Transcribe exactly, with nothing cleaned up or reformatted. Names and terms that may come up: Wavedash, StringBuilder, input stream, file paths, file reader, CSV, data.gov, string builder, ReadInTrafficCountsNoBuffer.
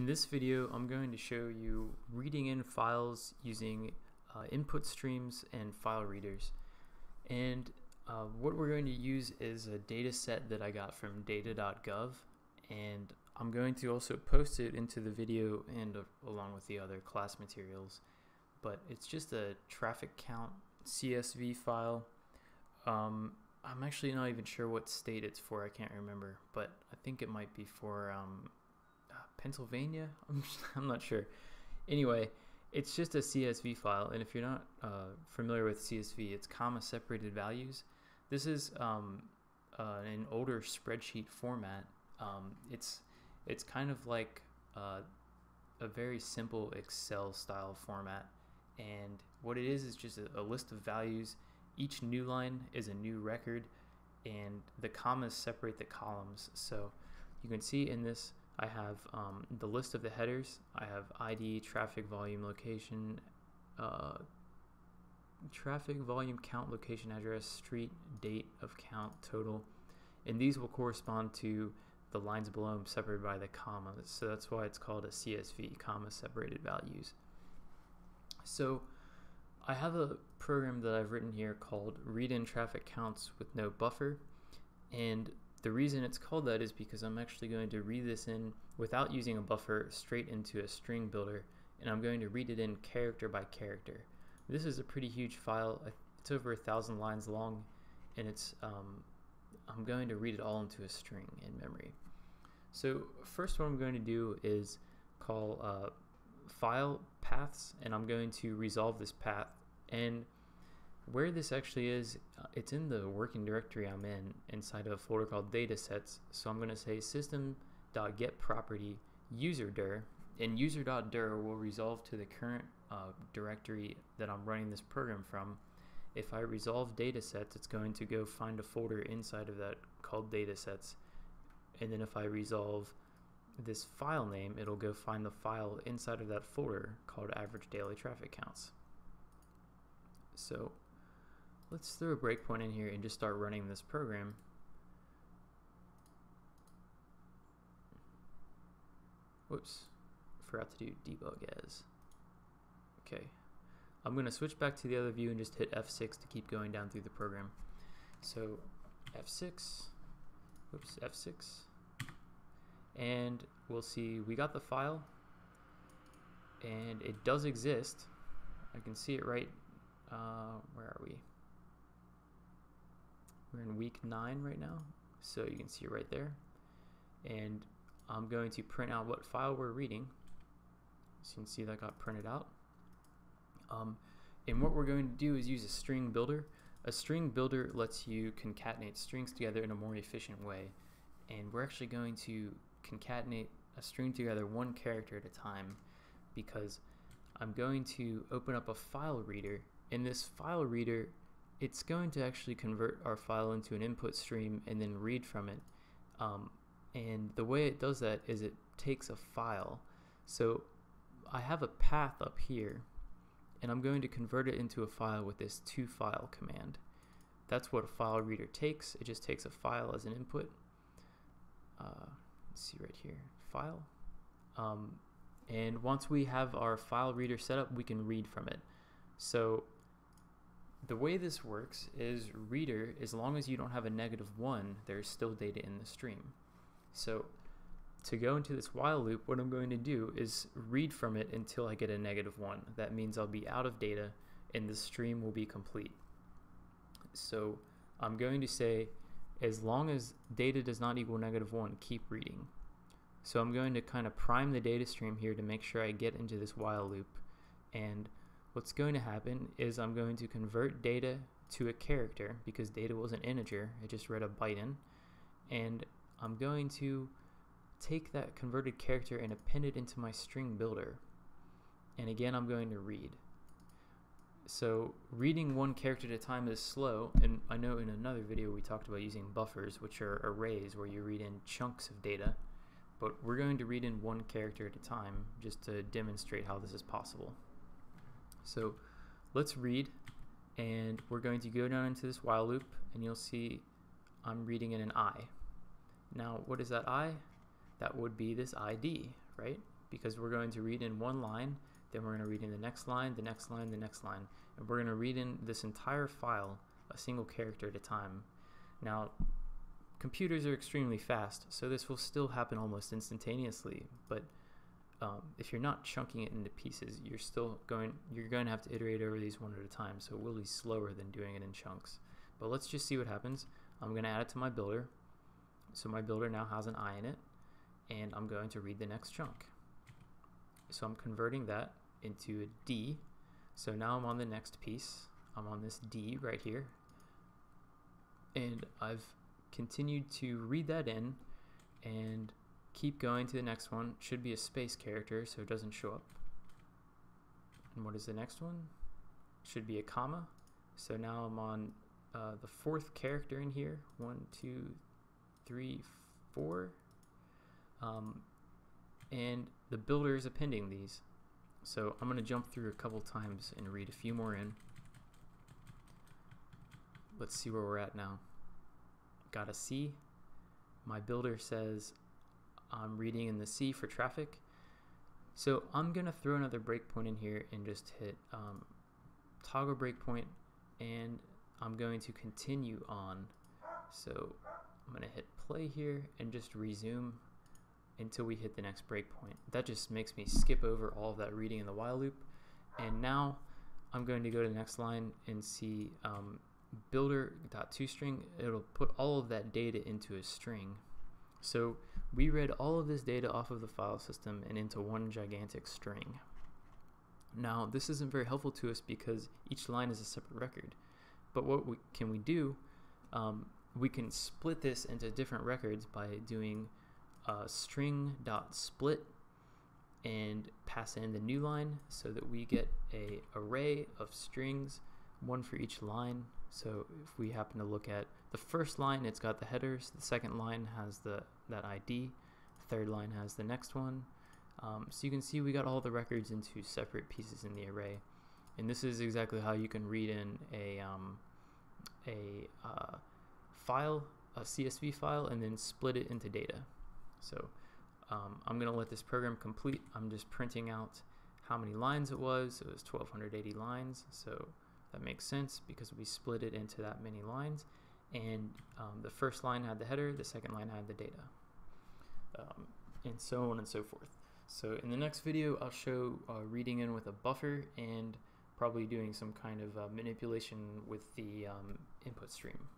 In this video, I'm going to show you reading in files using uh, input streams and file readers. And uh, what we're going to use is a data set that I got from data dot gov, and I'm going to also post it into the video and uh, along with the other class materials. But it's just a traffic count C S V file. Um, I'm actually not even sure what state it's for. I can't remember, but I think it might be for um, Pennsylvania? I'm, just, I'm not sure. Anyway, it's just a C S V file, and if you're not uh, familiar with C S V, it's comma separated values. This is um, uh, an older spreadsheet format. Um, it's it's kind of like uh, a very simple Excel style format, and what it is is just a, a list of values. Each new line is a new record, and the commas separate the columns. So you can see in this I have um, the list of the headers. I have I D, traffic volume, location, uh, traffic volume, count, location, address, street, date of count, total. And these will correspond to the lines below them separated by the commas. So that's why it's called a C S V, comma separated values. So I have a program that I've written here called ReadInTrafficCounts with no buffer. And the reason it's called that is because I'm actually going to read this in without using a buffer straight into a string builder, and I'm going to read it in character by character. This is a pretty huge file. It's over a thousand lines long, and it's um, I'm going to read it all into a string in memory. So first what I'm going to do is call uh, file paths, and I'm going to resolve this path. And where this actually is, it's in the working directory I'm in inside of a folder called datasets. So I'm going to say system.getProperty user.dir, and user.dir will resolve to the current uh, directory that I'm running this program from. If I resolve datasets, it's going to go find a folder inside of that called datasets, and then if I resolve this file name, it'll go find the file inside of that folder called average daily traffic counts. So let's throw a breakpoint in here and just start running this program. Whoops, forgot to do debug as. Okay, I'm going to switch back to the other view and just hit F six to keep going down through the program. So F six, whoops, F six, and we'll see we got the file, and it does exist. I can see it right. Uh, where are we? We're in week nine right now, so you can see right there. And I'm going to print out what file we're reading. So you can see that got printed out. Um, and what we're going to do is use a string builder. A string builder lets you concatenate strings together in a more efficient way. And we're actually going to concatenate a string together one character at a time, because I'm going to open up a file reader. In this file reader, it's going to actually convert our file into an input stream and then read from it. Um, and the way it does that is it takes a file. So I have a path up here, and I'm going to convert it into a file with this to file command. That's what a file reader takes. It just takes a file as an input. Uh, let's see right here, file. Um, and once we have our file reader set up, we can read from it. So the way this works is reader, as long as you don't have a negative one, there's still data in the stream. So to go into this while loop, what I'm going to do is read from it until I get a negative one. That means I'll be out of data and the stream will be complete. So I'm going to say, as long as data does not equal negative one, keep reading. So I'm going to kind of prime the data stream here to make sure I get into this while loop. And what's going to happen is I'm going to convert data to a character, because data was an integer, I just read a byte in, and I'm going to take that converted character and append it into my string builder. And again, I'm going to read. So reading one character at a time is slow, and I know in another video we talked about using buffers, which are arrays where you read in chunks of data, but we're going to read in one character at a time just to demonstrate how this is possible. So let's read, and we're going to go down into this while loop, and you'll see I'm reading in an I. Now what is that I? That would be this I D, right? because we're going to read in one line, then we're going to read in the next line, the next line, the next line, and we're going to read in this entire file a single character at a time. Now, computers are extremely fast, so this will still happen almost instantaneously, but um, if you're not chunking it into pieces, you're still going you're going to have to iterate over these one at a time, so it will be slower than doing it in chunks. But let's just see what happens. I'm going to add it to my builder, so my builder now has an I in it, and I'm going to read the next chunk. So I'm converting that into a D. So now I'm on the next piece. I'm on this D right here, and I've continued to read that in and keep going to the next one. Should be a space character so it doesn't show up. And what is the next one? Should be a comma. So now I'm on uh, the fourth character in here. One, two, three, four. Um, and the builder is appending these. So I'm going to jump through a couple times and read a few more in. Let's see where we're at now. Got a C. My builder says I'm reading in the C for traffic. So I'm going to throw another breakpoint in here and just hit um, toggle breakpoint, and I'm going to continue on. So I'm going to hit play here and just resume until we hit the next breakpoint. That just makes me skip over all of that reading in the while loop. And now I'm going to go to the next line and see um, builder.toString. It'll put all of that data into a string. So we read all of this data off of the file system and into one gigantic string. Now this isn't very helpful to us because each line is a separate record. But what we, can we do? Um, we can split this into different records by doing Uh, string.split and pass in the new line so that we get an array of strings, one for each line. So if we happen to look at the first line, it's got the headers, the second line has the that I D, the third line has the next one. Um, so you can see we got all the records into separate pieces in the array. And this is exactly how you can read in a, um, a uh, file, a C S V file, and then split it into data. So um, I'm going to let this program complete. I'm just printing out how many lines it was. It was twelve eighty lines, so that makes sense because we split it into that many lines. And um, the first line had the header, the second line had the data, um, and so on and so forth. So in the next video, I'll show uh, reading in with a buffer and probably doing some kind of uh, manipulation with the um, input stream.